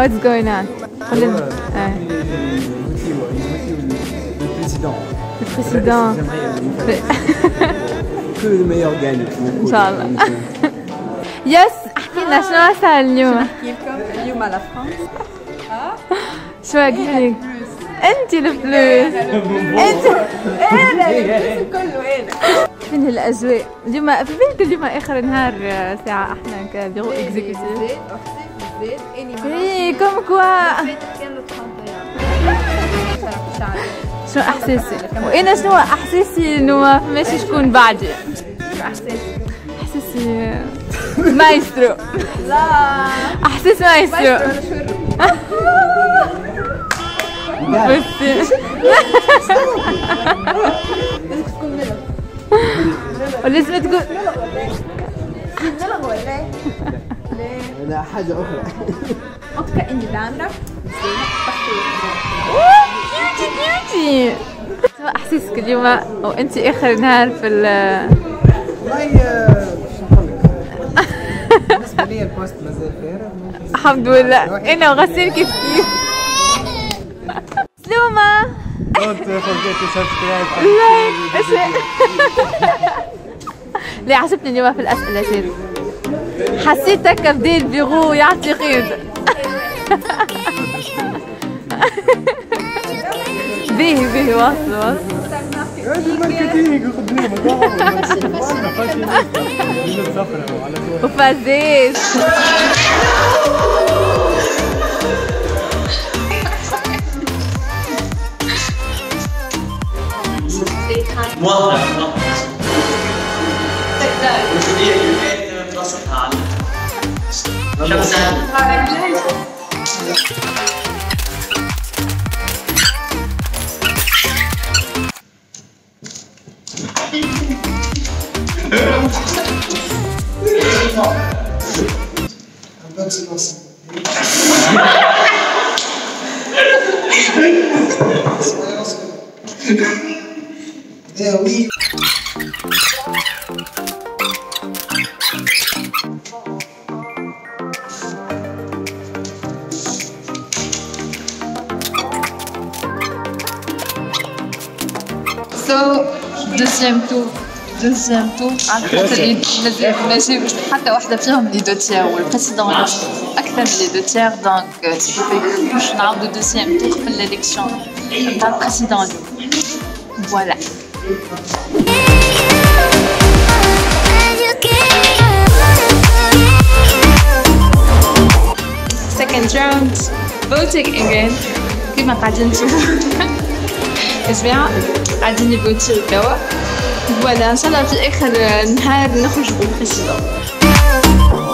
Yeah, what's going on? Le président. Le président. Que le meilleur gagne. Inch'Allah. يس احكي لنا شنو صار اليوم؟ احكي لكم اليوم على فرنسا. شو احكي لك؟ انت الفلوس انت انا الفلوس كله انا. فين الاجواء؟ اليوم في بالك اليوم اخر نهار ساعه احنا كبيرو اكزيكتيف. اي كوم كوا. شو احساسي؟ وانا شنو احساسي انه ما فماش شكون بعدي. شو احساسي؟ احساسي مايسترو. لا احساس مايسترو. بصي لازم تكون ملغ ولازم تقول ملغ ولا ايه؟ ليه؟ لا حاجة أخرى. أوكي إني دامرة كيوتي كيوتي. شو أحساسك اليوم وأنت آخر نهار في ال والله بالنسبة لي البوست مازال فارغ الحمد لله انا وغسيل كيف كيف سلومة لا عجبتني اليوم في الاسئلة جد حسيت هكا بدي البيرو يعطي قيد باهي باهي واصل واصل وفازيت So deuxième tour على خاطر نجيب حتى واحدة فيهم لي دو تيار والبريسيدون أكثر من لي دو تيار دونك باش نعاودو دوزيام تور في الإليكسيون نتاع البريسيدون اليوم فوالا. Second round voting again كيما قاعدين نشوفو اسمعوا قاعدين نفوتيو توا فوالا ان شاء الله في اخر نهار نخرج بالبريسيدون.